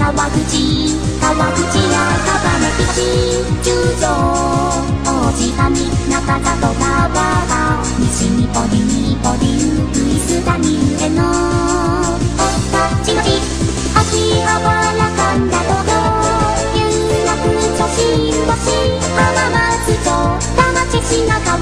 浜松町田町品川